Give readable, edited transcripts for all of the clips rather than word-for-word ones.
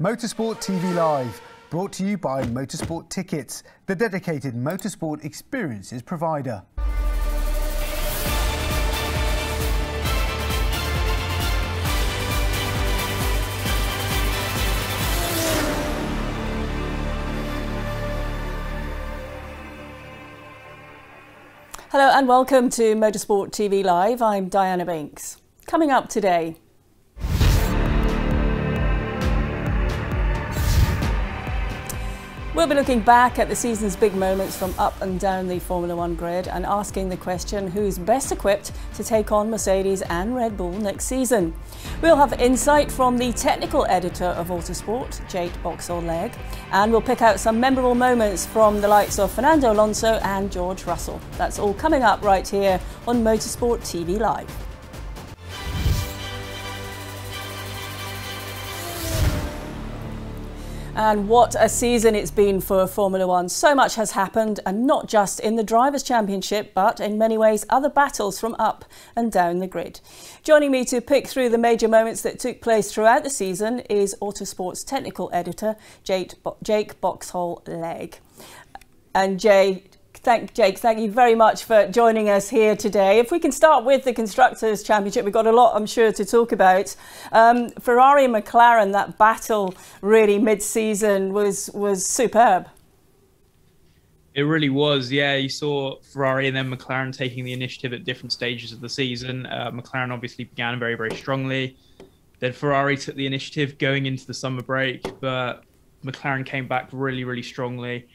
Motorsport TV Live, brought to you by Motorsport Tickets, the dedicated motorsport experiences provider. Hello and welcome to Motorsport TV Live. I'm Diana Banks. Coming up today: we'll be looking back at the season's big moments from up and down the Formula One grid and asking the question, who's best equipped to take on Mercedes and Red Bull next season? We'll have insight from the technical editor of Autosport, Jake Boxall-Legge, and we'll pick out some memorable moments from the likes of Fernando Alonso and George Russell. That's all coming up right here on Motorsport TV Live. And what a season it's been for Formula One. So much has happened, and not just in the Drivers' Championship, but in many ways other battles from up and down the grid. Joining me to pick through the major moments that took place throughout the season is Autosport's technical editor, Jake Boxall-Legge. And Jake, thank you very much for joining us here today. If we can start with the Constructors' Championship, we've got a lot, I'm sure, to talk about. Ferrari and McLaren, that battle really mid-season was superb. It really was, yeah. You saw Ferrari and then McLaren taking the initiative at different stages of the season. McLaren obviously began very, very strongly. Then Ferrari took the initiative going into the summer break, but McLaren came back really, really strongly.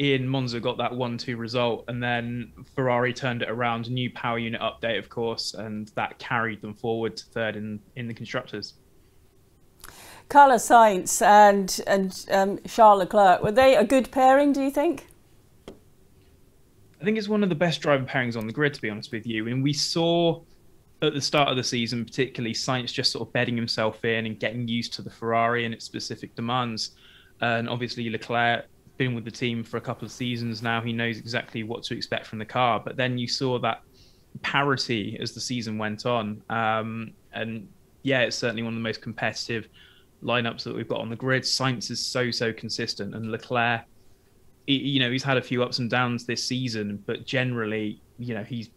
In Monza got that 1-2 result, and then Ferrari turned it around, new power unit update, of course, and that carried them forward to third in the Constructors. Carlos Sainz and Charles Leclerc, were they a good pairing, do you think? I think it's one of the best driver pairings on the grid, to be honest with you. And we saw at the start of the season, particularly, Sainz just sort of bedding himself in and getting used to the Ferrari and its specific demands. And obviously Leclerc, been with the team for a couple of seasons now, he knows exactly what to expect from the car. But then you saw that parity as the season went on, and yeah, it's certainly one of the most competitive lineups that we've got on the grid. Sainz is so consistent, and Leclerc, you know, he's had a few ups and downs this season, but generally, you know, he's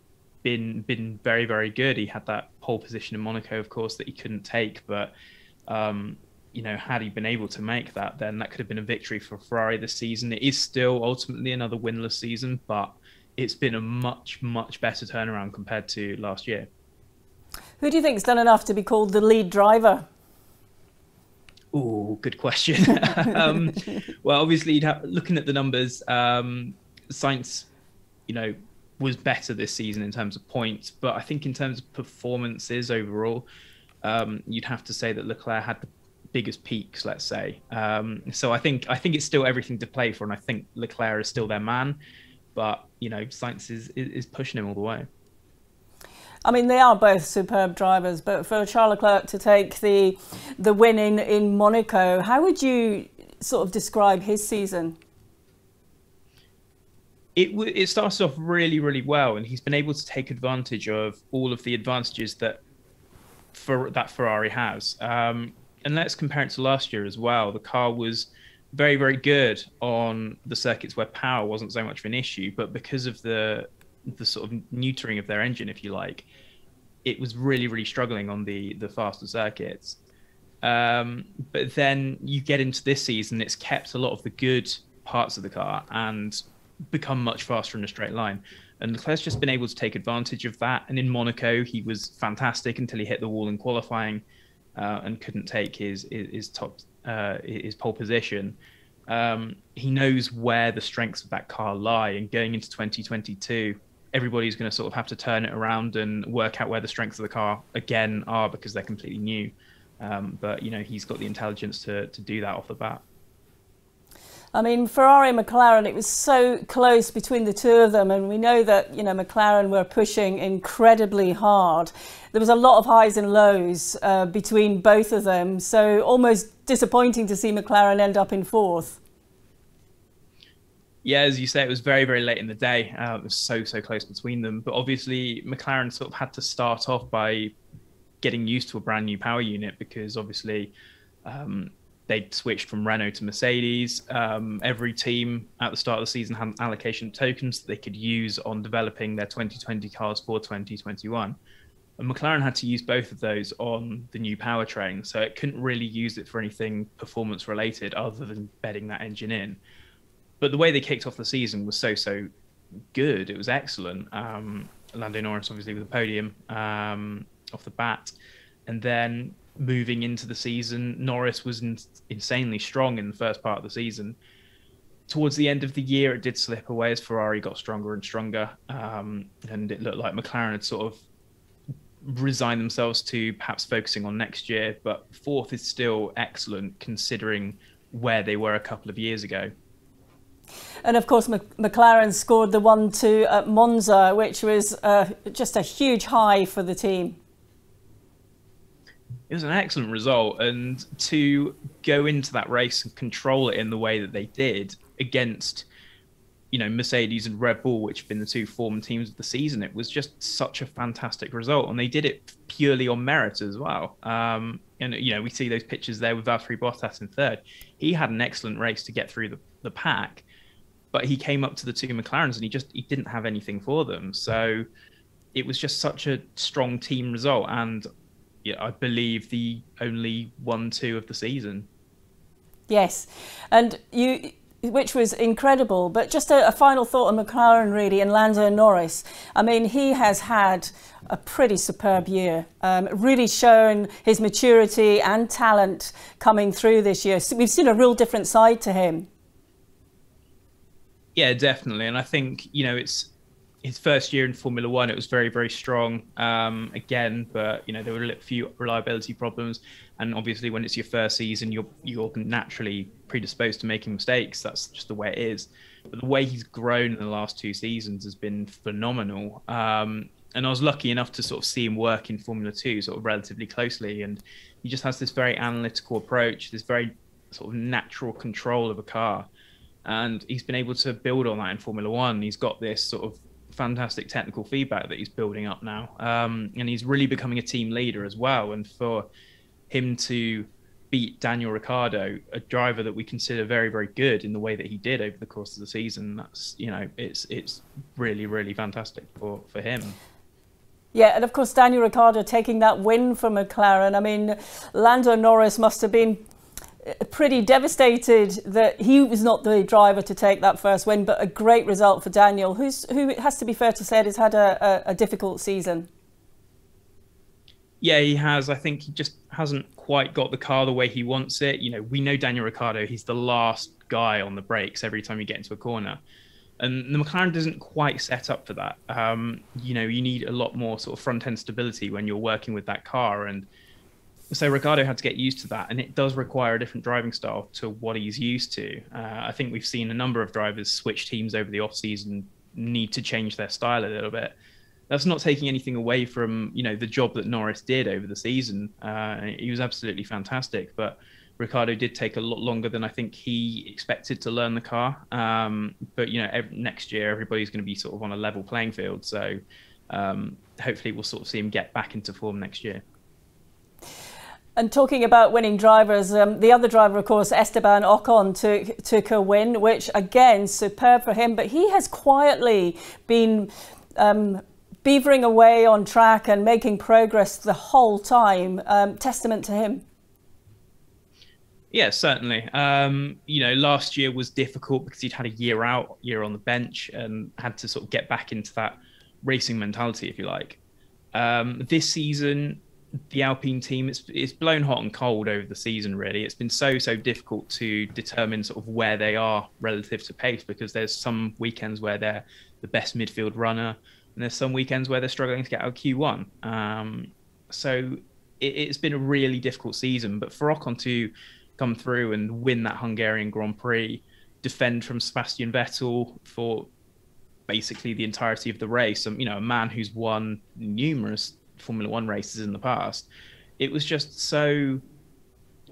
been very good. He had that pole position in Monaco, of course, that he couldn't take, but you know, had he been able to make that, then that could have been a victory for Ferrari this season. It is still ultimately another winless season, but it's been a much better turnaround compared to last year. Who do you think's done enough to be called the lead driver? Oh, good question. Well, obviously, you'd have, looking at the numbers, Sainz, you know, was better this season in terms of points, but I think in terms of performances overall, you'd have to say that Leclerc had the biggest peaks, let's say. So I think it's still everything to play for, and I think Leclerc is still their man, but you know, Sainz is pushing him all the way. I mean, they are both superb drivers, but for Charles Leclerc to take the win in Monaco, how would you sort of describe his season? It starts off really well, and he's been able to take advantage of all of the advantages that Ferrari has. And let's compare it to last year as well. The car was very good on the circuits where power wasn't so much of an issue, but because of the sort of neutering of their engine, if you like, it was really struggling on the faster circuits. But then you get into this season, it's kept a lot of the good parts of the car and become much faster in a straight line. And Leclerc's just been able to take advantage of that. And in Monaco, he was fantastic until he hit the wall in qualifying. And couldn't take his pole position. He knows where the strengths of that car lie, and going into 2022, everybody's going to sort of have to turn it around and work out where the strengths of the car again are, because they're completely new. But you know, he's got the intelligence to do that off the bat. I mean, Ferrari and McLaren, it was so close between the two of them. And we know that, you know, McLaren were pushing incredibly hard. There was a lot of highs and lows between both of them. So almost disappointing to see McLaren end up in fourth. Yeah, as you say, it was very late in the day. It was so close between them. But obviously, McLaren sort of had to start off by getting used to a brand new power unit, because obviously They switched from Renault to Mercedes. Every team at the start of the season had an allocation of tokens that they could use on developing their 2020 cars for 2021. And McLaren had to use both of those on the new powertrain, so it couldn't really use it for anything performance related other than bedding that engine in. But the way they kicked off the season was so good. It was excellent. Lando Norris obviously with a podium off the bat, and then moving into the season, Norris was insanely strong in the first part of the season. Towards the end of the year, it did slip away as Ferrari got stronger and stronger, and it looked like McLaren had sort of resigned themselves to perhaps focusing on next year. But fourth is still excellent considering where they were a couple of years ago. And of course, McLaren scored the 1-2 at Monza, which was just a huge high for the team. It was an excellent result, and to go into that race and control it in the way that they did against, you know, Mercedes and Red Bull, which have been the two form teams of the season, it was just such a fantastic result, and they did it purely on merit as well. And you know, we see those pictures there with Valtteri Bottas in third. He had an excellent race to get through the pack, but he came up to the two McLarens and he didn't have anything for them. So it was just such a strong team result, and yeah, I believe the only 1-2 of the season. Yes, and which was incredible. But just a final thought on McLaren really, and Lando Norris. I mean, he has had a pretty superb year, really shown his maturity and talent coming through this year. So we've seen a real different side to him. Yeah, definitely. And I think, you know, it's his first year in Formula One, it was very strong again, but you know, there were a few reliability problems, and obviously when it's your first season, you're naturally predisposed to making mistakes. That's just the way it is. But the way he's grown in the last two seasons has been phenomenal. And I was lucky enough to sort of see him work in Formula 2 sort of relatively closely, and he just has this very analytical approach, this very sort of natural control of a car, and he's been able to build on that in Formula 1. He's got this sort of fantastic technical feedback that he's building up now, and he's really becoming a team leader as well. And for him to beat Daniel Ricciardo, a driver that we consider very good, in the way that he did over the course of the season, that's, you know, it's really fantastic for him. Yeah, and of course Daniel Ricciardo taking that win from McLaren. I mean, Lando Norris must have been pretty devastated that he was not the driver to take that first win, but a great result for Daniel, who it has to be fair to say has had a difficult season. Yeah, he has. I think he just hasn't quite got the car the way he wants it. You know, we know Daniel Ricciardo, he's the last guy on the brakes every time you get into a corner, and the McLaren doesn't quite set up for that. You know, you need a lot more sort of front end stability when you're working with that car, and so Ricciardo had to get used to that, and it does require a different driving style to what he's used to. I think we've seen a number of drivers switch teams over the off-season, need to change their style a little bit. That's not taking anything away from, you know, the job that Norris did over the season. He was absolutely fantastic, but Ricciardo did take a lot longer than I think he expected to learn the car. But, you know, next year everybody's going to be sort of on a level playing field, so hopefully we'll sort of see him get back into form next year. And talking about winning drivers, the other driver, of course, Esteban Ocon, took a win, which again, superb for him. But he has quietly been beavering away on track and making progress the whole time. Testament to him. Yeah, certainly. You know, last year was difficult because he'd had a year out, year on the bench, and had to sort of get back into that racing mentality, if you like. This season, the Alpine team, it's blown hot and cold over the season, really. It's been so difficult to determine sort of where they are relative to pace, because there's some weekends where they're the best midfield runner, and there's some weekends where they're struggling to get out of Q1. So it's been a really difficult season, but for Ocon to come through and win that Hungarian Grand Prix, defend from Sebastian Vettel for basically the entirety of the race, and, you know, a man who's won numerous Formula One races in the past, it was just so, you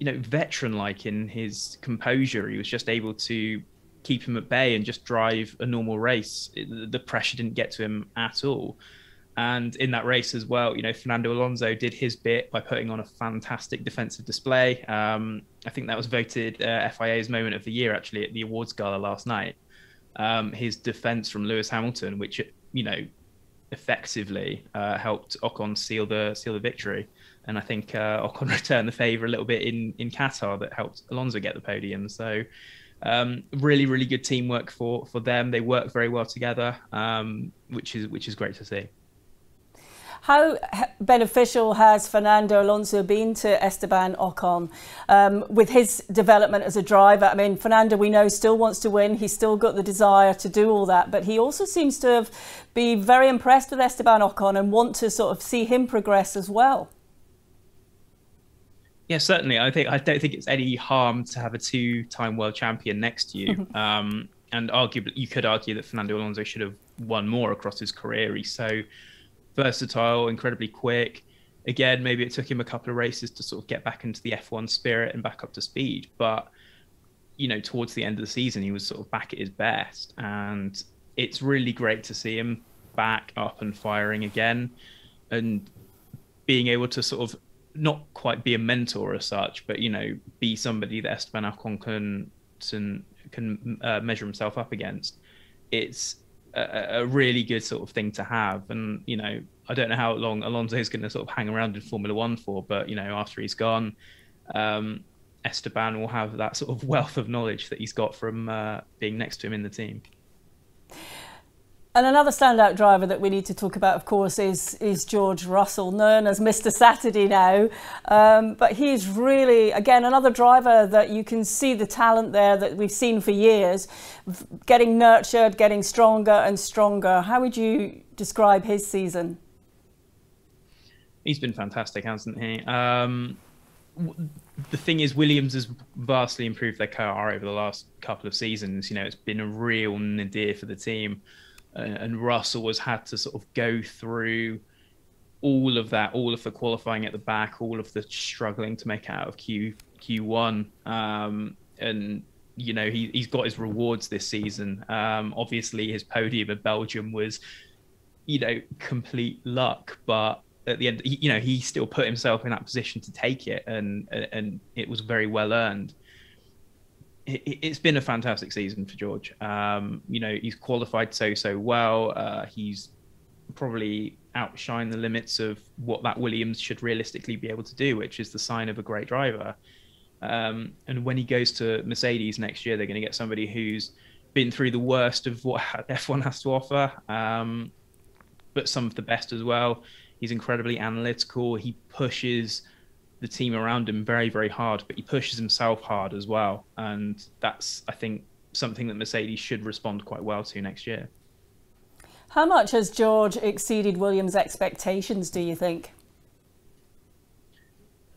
know, veteran-like in his composure. He was just able to keep him at bay and just drive a normal race. The pressure didn't get to him at all, And in that race as well, you know, Fernando Alonso did his bit by putting on a fantastic defensive display. I think that was voted FIA's moment of the year, actually, at the awards gala last night. His defense from Lewis Hamilton, which, you know, effectively helped Ocon seal the victory. And I think Ocon returned the favor a little bit in Qatar that helped Alonso get the podium. So really, really good teamwork for them. They work very well together, which is great to see. How beneficial has Fernando Alonso been to Esteban Ocon with his development as a driver? I mean, Fernando, we know, still wants to win. He's still got the desire to do all that. But he also seems to have been very impressed with Esteban Ocon and want to sort of see him progress as well. Yeah, certainly. I don't think it's any harm to have a two-time world champion next to you. And arguably, you could argue that Fernando Alonso should have won more across his career. He's so versatile, incredibly quick. Again, maybe it took him a couple of races to sort of get back into the F1 spirit and back up to speed. But, you know, towards the end of the season, he was sort of back at his best. And it's really great to see him back up and firing again and being able to sort of not quite be a mentor as such, but, you know, be somebody that Esteban Ocon can measure himself up against. It's a really good sort of thing to have. And, you know, I don't know how long Alonso's going to sort of hang around in Formula One for, but, you know, after he's gone, Esteban will have that sort of wealth of knowledge that he's got from being next to him in the team. And another standout driver that we need to talk about, of course, is George Russell, known as Mr. Saturday now. But he's really, again, another driver that you can see the talent there that we've seen for years, getting nurtured, getting stronger and stronger. How would you describe his season? He's been fantastic, hasn't he? The thing is, Williams has vastly improved their car over the last couple of seasons. You know, it's been a real nadir for the team. And Russell has had to sort of go through all of that, all of the qualifying at the back, all of the struggling to make out of Q1. And, you know, he's got his rewards this season. Obviously, his podium at Belgium was, you know, complete luck. But at the end, you know, he still put himself in that position to take it. And it was very well earned. It's been a fantastic season for George. You know, he's qualified so well. He's probably outshined the limits of what that Williams should realistically be able to do, which is the sign of a great driver. And when he goes to Mercedes next year, they're going to get somebody who's been through the worst of what F1 has to offer, but some of the best as well. He's incredibly analytical. He pushes the team around him very, very hard, but he pushes himself hard as well. And that's, I think, something that Mercedes should respond quite well to next year. How much has George exceeded Williams' expectations, do you think?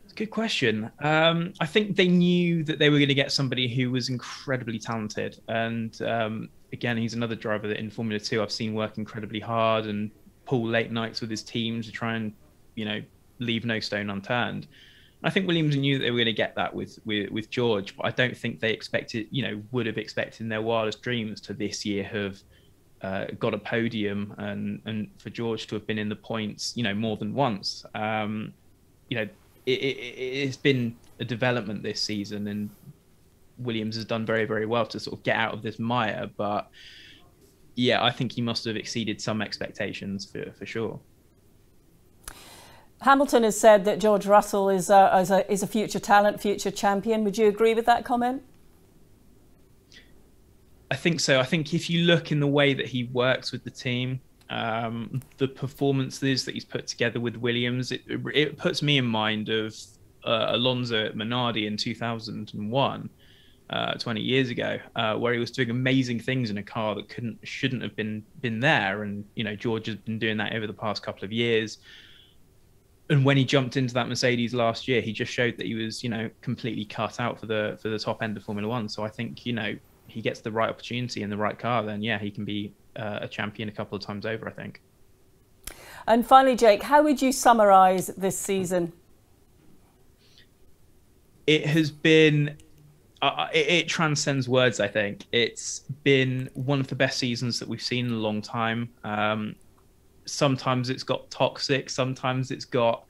That's a good question. I think they knew that they were going to get somebody who was incredibly talented. And again, he's another driver that in Formula 2 I've seen work incredibly hard and pull late nights with his team to try and, you know, leave no stone unturned. I think Williams knew that they were going to get that with George, but I don't think they expected, you know, would have expected in their wildest dreams to this year have got a podium and for George to have been in the points, you know, more than once. You know, it's been a development this season, and Williams has done very, very well to sort of get out of this mire. But yeah, I think he must have exceeded some expectations for sure. Hamilton has said that George Russell is a future talent, future champion. Would you agree with that comment? I think so. I think if you look in the way that he works with the team, the performances that he's put together with Williams, it puts me in mind of Alonso at Minardi in 2001, 20 years ago, where he was doing amazing things in a car that shouldn't have been there. And, you know, George has been doing that over the past couple of years. And when he jumped into that Mercedes last year, he just showed that he was, you know, completely cut out for the top end of Formula One. So I think, you know, he gets the right opportunity in the right car, then yeah, he can be a champion a couple of times over, I think. And finally, Jake, how would you summarise this season? It has been, it transcends words, I think. It's been one of the best seasons that we've seen in a long time. sometimes it's got toxic, sometimes it's got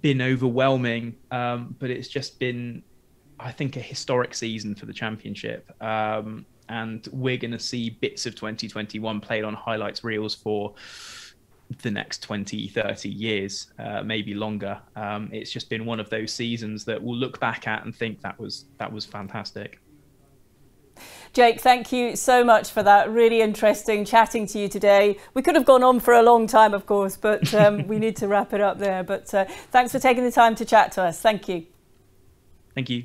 been overwhelming, but it's just been, I think, a historic season for the championship. And we're going to see bits of 2021 played on highlights reels for the next 20, 30 years, maybe longer. It's just been one of those seasons that we'll look back at and think that was fantastic. Jake, thank you so much for that. Really interesting chatting to you today. We could have gone on for a long time, of course, but we need to wrap it up there. But thanks for taking the time to chat to us. Thank you. Thank you.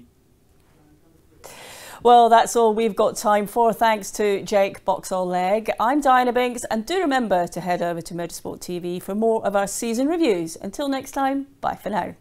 Well, that's all we've got time for. Thanks to Jake Boxall-Legge. I'm Diana Banks, and do remember to head over to Motorsport TV for more of our season reviews. Until next time, bye for now.